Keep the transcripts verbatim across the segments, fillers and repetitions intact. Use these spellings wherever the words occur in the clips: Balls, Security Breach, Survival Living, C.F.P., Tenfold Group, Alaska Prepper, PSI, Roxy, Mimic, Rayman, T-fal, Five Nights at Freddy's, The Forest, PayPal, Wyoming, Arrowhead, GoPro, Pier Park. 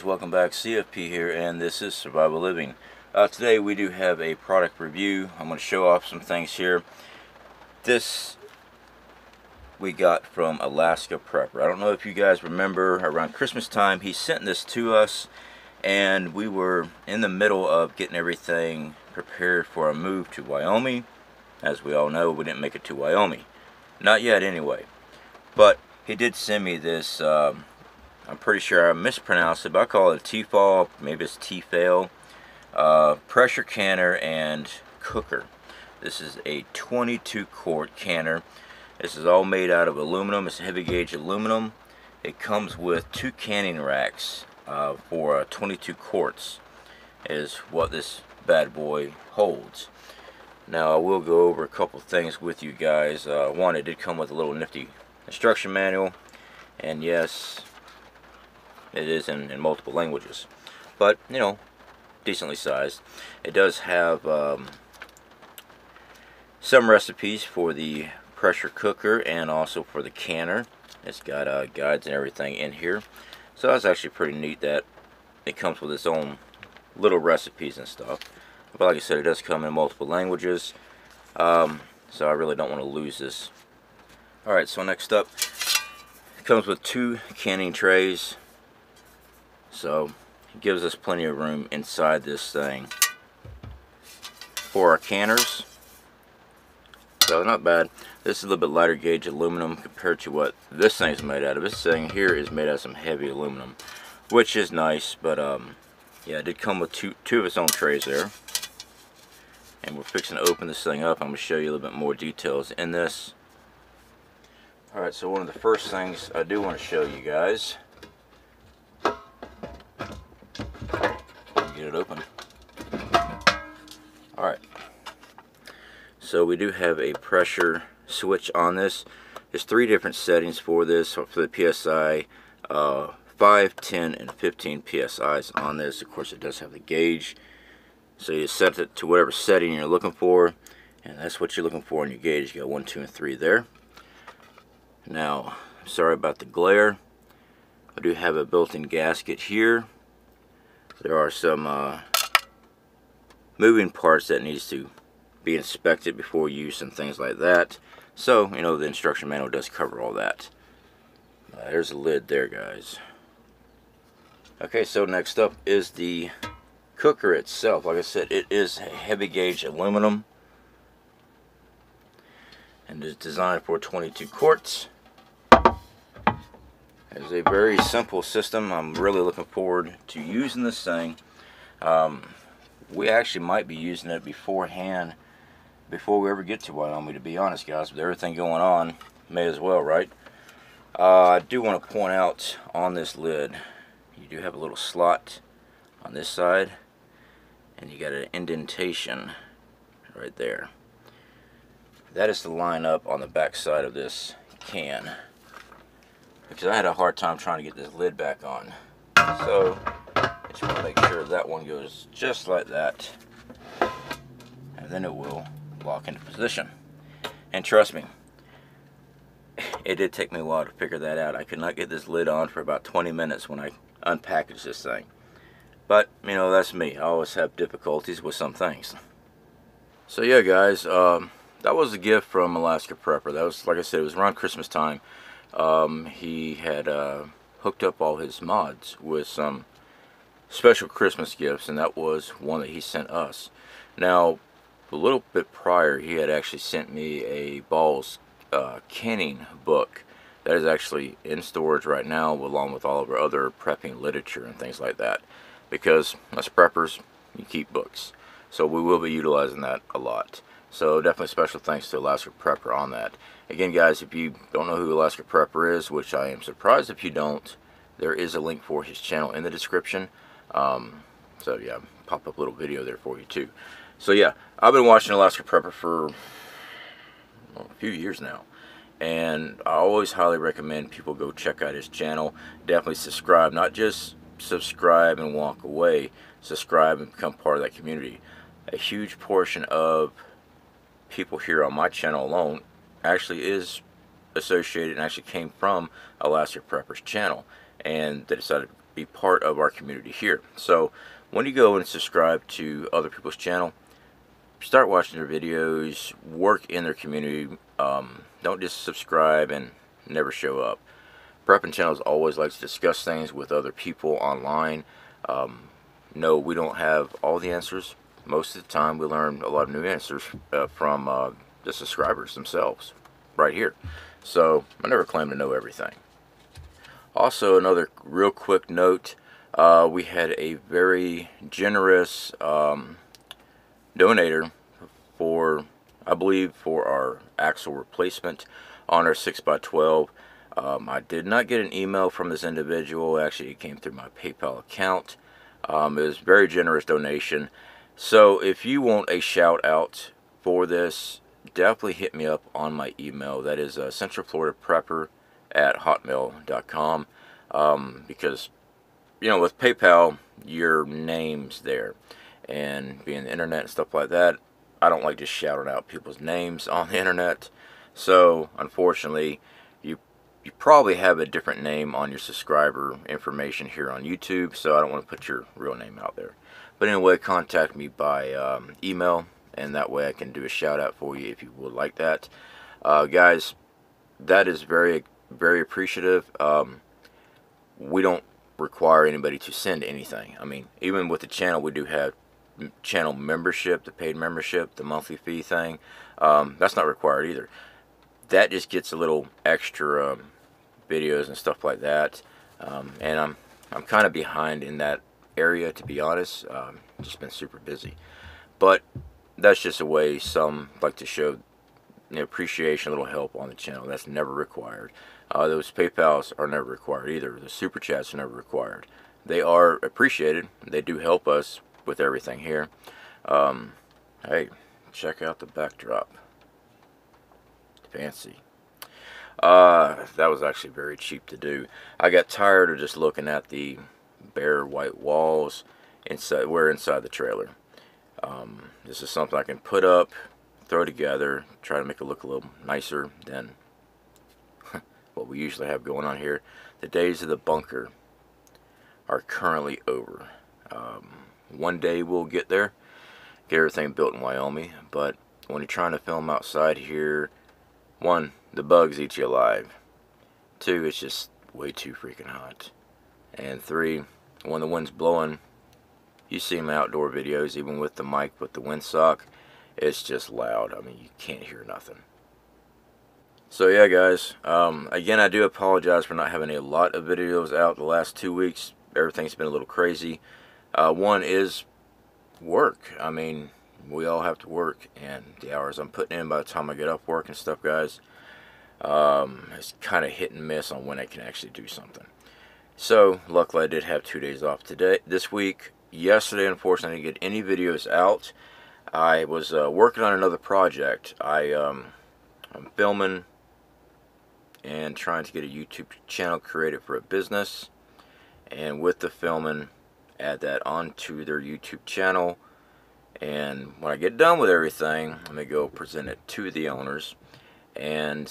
guys, welcome back. C F P here, and this is Survival Living. Uh, today we do have a product review. I'm going to show off some things here. This we got from Alaska Prepper. I don't know if you guys remember, around Christmas time he sent this to us, and we were in the middle of getting everything prepared for a move to Wyoming. As we all know, we didn't make it to Wyoming. Not yet anyway. But he did send me this. Um, I'm pretty sure I mispronounced it, but I call it T-fal, maybe it's T-fal, uh, pressure canner and cooker. This is a twenty-two quart canner. This is all made out of aluminum. It's heavy gauge aluminum. It comes with two canning racks uh, for uh, twenty-two quarts is what this bad boy holds. Now I will go over a couple things with you guys. Uh, one, it did come with a little nifty instruction manual, and yes, it is in, in multiple languages, but you know, decently sized. It does have um, some recipes for the pressure cooker and also for the canner. It's got uh, guides and everything in here, so that's actually pretty neat that it comes with its own little recipes and stuff. But like I said, it does come in multiple languages, um, so I really don't want to lose this. Alright, so next up, it comes with two canning trays. So it gives us plenty of room inside this thing for our canners, so not bad. This is a little bit lighter gauge aluminum compared to what this thing's made out of. This thing here is made out of some heavy aluminum, which is nice, but um, yeah, it did come with two, two of its own trays there. And we're fixing to open this thing up. I'm going to show you a little bit more details in this. Alright, so one of the first things I do want to show you guys, it open. Alright, so we do have a pressure switch on this. There's three different settings for this, for the P S I, uh, five, ten, and fifteen P S Is on this. Of course, it does have the gauge, so you set it to whatever setting you're looking for, and that's what you're looking for in your gauge. You got one, two, and three there. Now, sorry about the glare. I do have a built-in gasket here. There are some uh, moving parts that needs to be inspected before use and things like that. So, you know, the instruction manual does cover all that. Uh, there's a lid there, guys. Okay, so next up is the cooker itself. Like I said, it is a heavy gauge aluminum, and it's designed for twenty-two quarts. It's a very simple system. I'm really looking forward to using this thing. Um, we actually might be using it beforehand, before we ever get to Wyoming, to be honest, guys. With everything going on, may as well, right? Uh, I do want to point out on this lid, you do have a little slot on this side, and you got an indentation right there. That is to line up on the back side of this can, because I had a hard time trying to get this lid back on. So I just want to make sure that one goes just like that, and then it will lock into position. And trust me, it did take me a while to figure that out. I could not get this lid on for about twenty minutes when I unpackaged this thing. But you know, that's me. I always have difficulties with some things. So yeah, guys, um, that was a gift from Alaska Prepper. That was, like I said, it was around Christmas time. Um, he had uh, hooked up all his mods with some special Christmas gifts, and that was one that he sent us. Now, a little bit prior, he had actually sent me a Balls uh, canning book that is actually in storage right now, along with all of our other prepping literature and things like that, because us preppers, you keep books, so we will be utilizing that a lot. So definitely special thanks to Alaska Prepper on that. Again, guys, if you don't know who Alaska Prepper is, which I am surprised if you don't, there is a link for his channel in the description. Um, so yeah, pop up a little video there for you too. So yeah, I've been watching Alaska Prepper for well, a few years now, and I always highly recommend people go check out his channel. Definitely subscribe, not just subscribe and walk away. Subscribe and become part of that community. A huge portion of people here on my channel alone actually is associated and actually came from Alaska Prepper's channel, and they decided to be part of our community here. So when you go and subscribe to other people's channel, start watching their videos, work in their community. Um, don't just subscribe and never show up. Prepping Channels always likes to discuss things with other people online. Um, no, we don't have all the answers. Most of the time we learn a lot of new answers uh, from uh, the subscribers themselves right here. So I never claim to know everything. Also, another real quick note, uh, we had a very generous um, donator for, I believe, for our axle replacement on our six by twelve. Um, I did not get an email from this individual. Actually, it came through my PayPal account. Um, it was a very generous donation. So if you want a shout out for this, definitely hit me up on my email. That is uh, Central Florida Prepper at hotmail dot com, um, because, you know, with PayPal, your name's there. And being the internet and stuff like that, I don't like just shouting out people's names on the internet. So unfortunately, you you probably have a different name on your subscriber information here on YouTube, so I don't want to put your real name out there. But anyway, contact me by um, email, and that way I can do a shout out for you if you would like that. Uh, guys, that is very, very appreciative. Um, we don't require anybody to send anything. I mean, even with the channel, we do have channel membership, the paid membership, the monthly fee thing. Um, that's not required either. That just gets a little extra um, videos and stuff like that. Um, and I'm I'm kind of behind in that area, to be honest. Um, just been super busy, but that's just a way some like to show, you know, appreciation, a little help on the channel. That's never required. Uh, those PayPals are never required either. The super chats are never required. They are appreciated. They do help us with everything here. Um, hey, check out the backdrop. Fancy. Uh, that was actually very cheap to do. I got tired of just looking at the bare white walls inside. We're inside the trailer. Um, this is something I can put up, throw together, try to make it look a little nicer than what we usually have going on here. The days of the bunker are currently over. Um, one day we'll get there, get everything built in Wyoming, but when you're trying to film outside here, one, the bugs eat you alive. Two, it's just way too freaking hot. And three, when the wind's blowing, you see them in outdoor videos, even with the mic, with the windsock, it's just loud. I mean, you can't hear nothing. So yeah, guys, um, again, I do apologize for not having a lot of videos out the last two weeks. Everything's been a little crazy. Uh, one is work. I mean, we all have to work, and the hours I'm putting in by the time I get up work and stuff, guys, um, it's kind of hit and miss on when I can actually do something. So luckily I did have two days off today, this week. Yesterday, unfortunately, I didn't get any videos out. I was uh, working on another project. I, um, I'm filming and trying to get a YouTube channel created for a business, and with the filming, add that onto their YouTube channel. And when I get done with everything, I'm going to go present it to the owners and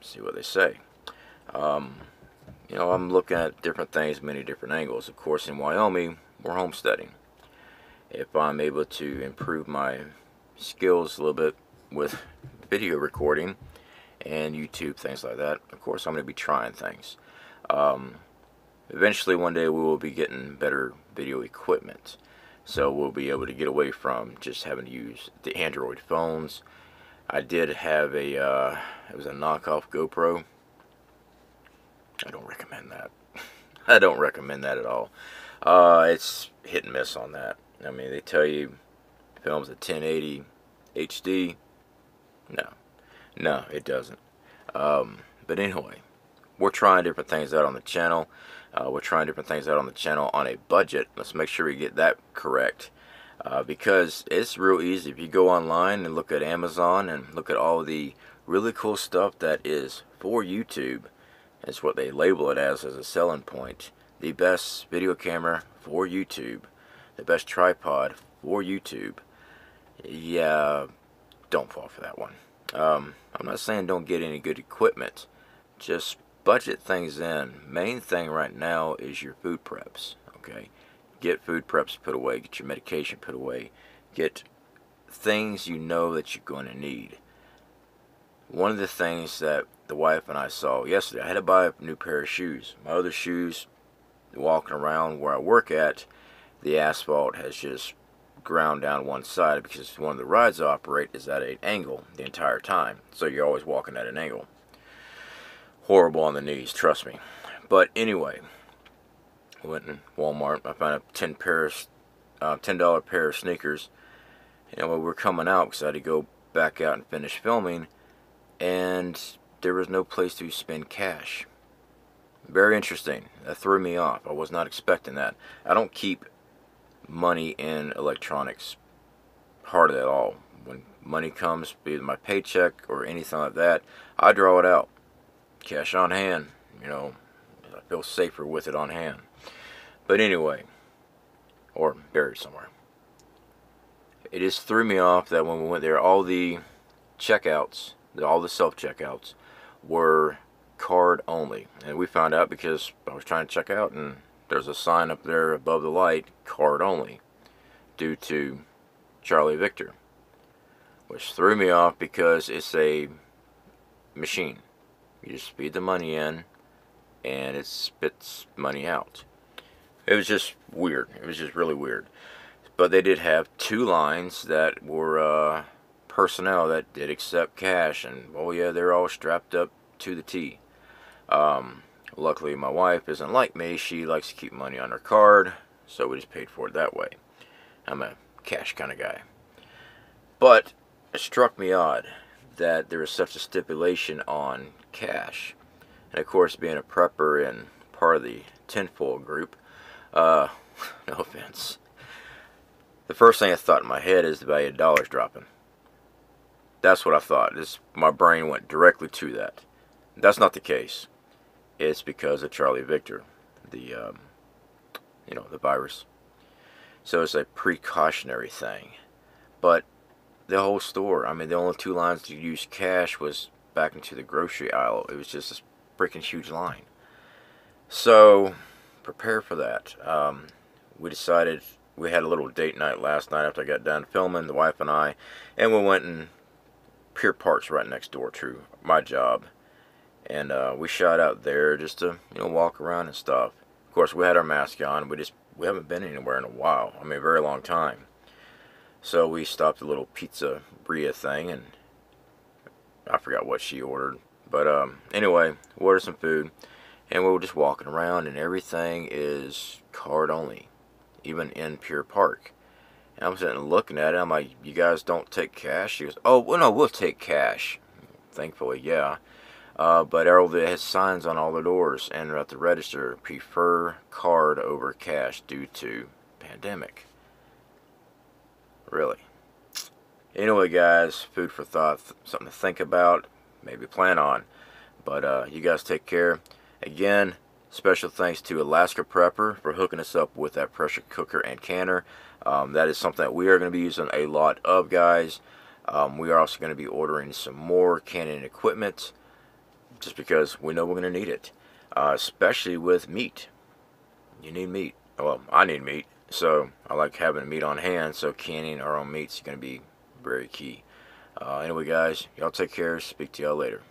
see what they say. Um, you know, I'm looking at different things, many different angles. Of course, in Wyoming, we're homesteading. If I'm able to improve my skills a little bit with video recording and YouTube, things like that, of course, I'm going to be trying things. Um, eventually, one day, we will be getting better video equipment. So we'll be able to get away from just having to use the Android phones. I did have a, uh, it was a knockoff GoPro. I don't recommend that. I don't recommend that at all. Uh, it's hit and miss on that. I mean, they tell you films at ten eighty H D. No. No, it doesn't. Um, but anyway, we're trying different things out on the channel. Uh, we're trying different things out on the channel on a budget. Let's make sure we get that correct, uh, because it's real easy. If you go online and look at Amazon and look at all the really cool stuff that is for YouTube, that's what they label it as as a selling point. The best video camera for YouTube, the best tripod for YouTube. Yeah, don't fall for that one. Um, I'm not saying don't get any good equipment. Just budget things in. Main thing right now is your food preps, okay? Get food preps put away, get your medication put away, get things you know that you're going to need. One of the things that the wife and I saw yesterday, I had to buy a new pair of shoes. My other shoes, walking around where I work at, the asphalt has just ground down one side because one of the rides I operate is at an angle the entire time. So you're always walking at an angle. Horrible on the knees, trust me. But anyway, I went in Walmart, I found a ten pair of, uh, ten dollar pair of sneakers. And when we were coming out, because I had to go back out and finish filming, and there was no place to spend cash. Very interesting. That threw me off. I was not expecting that. I don't keep money in electronics hardly at all. When money comes, either my paycheck or anything like that, I draw it out. Cash on hand, you know, I feel safer with it on hand. But anyway, or buried somewhere. It just threw me off that when we went there, all the checkouts, all the self-checkouts were card only. And we found out because I was trying to check out and there's a sign up there above the light, card only, due to Charlie Victor, which threw me off because it's a machine. You just feed the money in and it spits money out. It was just weird. It was just really weird. But they did have two lines that were uh, personnel that did accept cash, and oh yeah, they're all strapped up to the T. Um, luckily my wife isn't like me. She likes to keep money on her card, so we just paid for it that way. I'm a cash kind of guy. But it struck me odd that there was such a stipulation on cash. And of course, being a prepper and part of the Tenfold Group, uh, no offense, the first thing I thought in my head is the value of dollars dropping. That's what I thought. This, my brain went directly to that. That's not the case. It's because of Charlie Victor, the um, you know, the virus. So it's a precautionary thing. But the whole store, I mean, the only two lines to use cash was back into the grocery aisle. It was just this freaking huge line. So prepare for that. Um, we decided, we had a little date night last night after I got done filming, the wife and I, and we went and Pier Park's right next door to my job, and uh, we shot out there just to, you know, walk around and stuff. Of course, we had our mask on. We just we haven't been anywhere in a while. I mean, a very long time. So we stopped a little pizzeria thing, and I forgot what she ordered. But um, anyway, we ordered some food, and we were just walking around, and everything is card only, even in Pier Park. And I'm sitting looking at it, I'm like, you guys don't take cash? She goes, oh, well, no, we'll take cash. Thankfully, yeah. Uh, but Arrowhead has signs on all the doors, and at the register, prefer card over cash due to pandemic. Really. Anyway, guys, food for thought, th something to think about, maybe plan on. But uh, you guys take care. Again, special thanks to Alaska Prepper for hooking us up with that pressure cooker and canner. Um, that is something that we are going to be using a lot of, guys. Um, we are also going to be ordering some more canning equipment just because we know we're going to need it, uh, especially with meat. You need meat. Well, I need meat. So I like having meat on hand, so canning our own meats is going to be very key. Uh, anyway, guys, y'all take care. Speak to y'all later.